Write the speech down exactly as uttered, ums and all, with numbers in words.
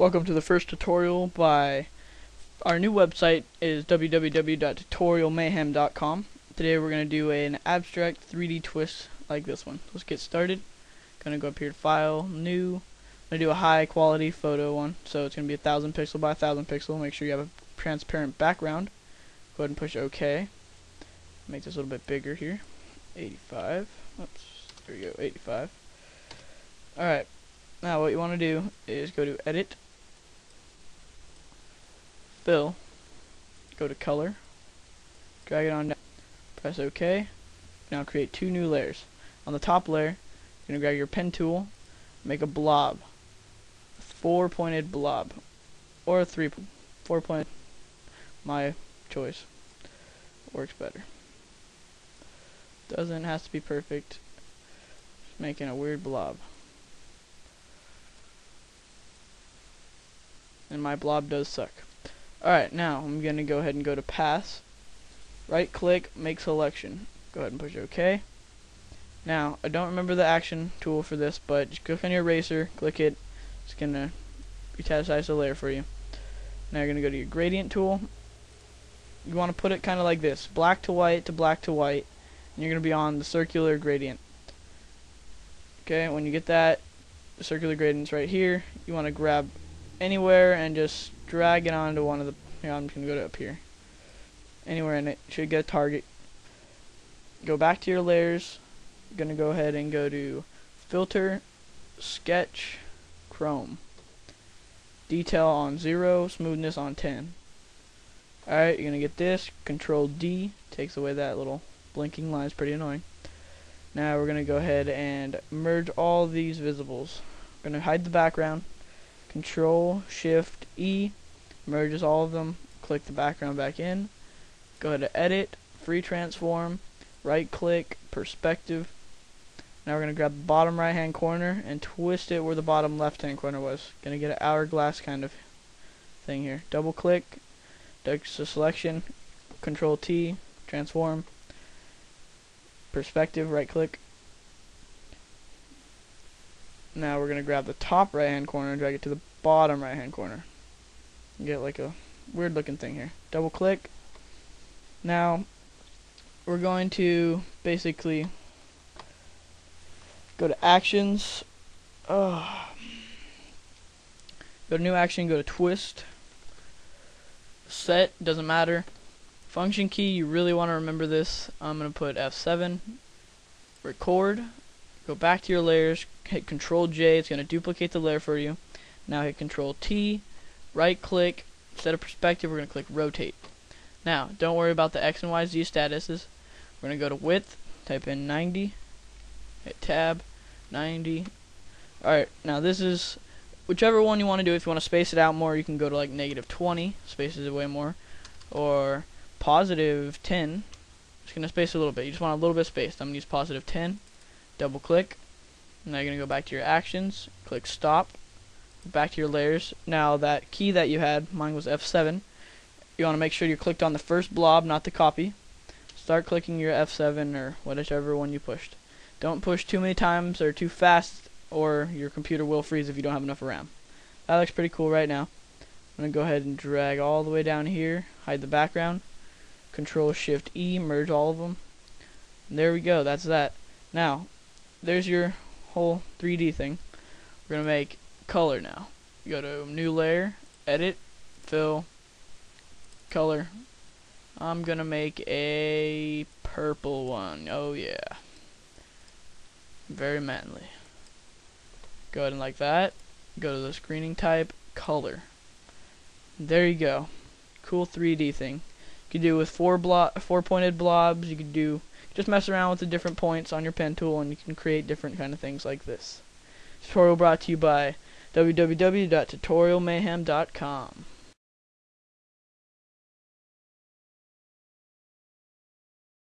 Welcome to the first tutorial by our new website is w w w dot tutorial mayhem dot com. Today we're going to do an abstract three D twist like this one. Let's get started. Going to go up here to File, New. I'm going to do a high quality photo one, so it's going to be a thousand pixel by a thousand pixel. Make sure you have a transparent background. Go ahead and push OK. Make this a little bit bigger here. eighty-five. Oops. There we go. eighty-five. All right. Now what you want to do is go to Edit, Fill, go to Color, drag it on down, press OK. Now create two new layers. On the top layer, you're going to grab your pen tool, make a blob, a four-pointed blob, or a three, four-pointed, my choice, works better. Doesn't have to be perfect. Just making a weird blob. And my blob does suck. Alright, now I'm going to go ahead and go to Pass, right click, make selection. Go ahead and push OK. Now, I don't remember the action tool for this, but just click on your eraser, click it. It's going to retasticize the layer for you. Now you're going to go to your gradient tool. You want to put it kind of like this, black to white to black to white, and you're going to be on the circular gradient. Okay, when you get that, the circular gradient's right here. You want to grab anywhere and just drag it onto one of the. Here, I'm gonna go to up here. Anywhere in it should get a target. Go back to your layers. You're gonna go ahead and go to Filter, Sketch, Chrome. Detail on zero, smoothness on ten. All right, you're gonna get this. Control D takes away that little blinking line. It's pretty annoying. Now we're gonna go ahead and merge all these visibles. We're gonna hide the background. Control Shift E merges all of them. Click the background back in. Go to Edit, Free Transform, right click, Perspective. Now we're going to grab the bottom right hand corner and twist it where the bottom left hand corner was. Going to get an hourglass kind of thing here. Double click, text to selection, Control T, Transform, Perspective, right click. Now we're going to grab the top right hand corner and drag it to the bottom right hand corner. You get like a weird looking thing here. Double click. Now we're going to basically go to Actions, oh. Go to New Action, go to Twist, Set, doesn't matter. Function key, you really want to remember this. I'm going to put F seven, Record. Go back to your layers, hit Control J, it's going to duplicate the layer for you. Now hit Control T, right click, instead of perspective we're going to click rotate. Now don't worry about the X and Y, Z statuses. We're going to go to width, type in ninety, hit tab, ninety. Alright, now this is whichever one you want to do. If you want to space it out more, you can go to like negative twenty, spaces it way more, or positive ten. It's going to space a little bit, you just want a little bit spaced. I'm going to use positive ten. Double click. Now you're going to go back to your actions, click stop, back to your layers. Now that key that you had, mine was F seven, you want to make sure you clicked on the first blob, not the copy. Start clicking your F seven or whatever one you pushed. Don't push too many times or too fast or your computer will freeze if you don't have enough RAM. That looks pretty cool right now. I'm going to go ahead and drag all the way down here, hide the background, Control Shift E, merge all of them. And there we go, that's that. Now there's your whole three D thing. We're going to make color now. Go to New Layer, Edit, Fill, Color. I'm going to make a purple one. Oh yeah. Very manly. Go ahead and like that. Go to the screening type, Color. There you go. Cool three D thing. You can do with four blo- four-pointed blobs. You can do Just mess around with the different points on your pen tool and you can create different kind of things like this. Tutorial brought to you by w w w dot tutorial mayhem dot com.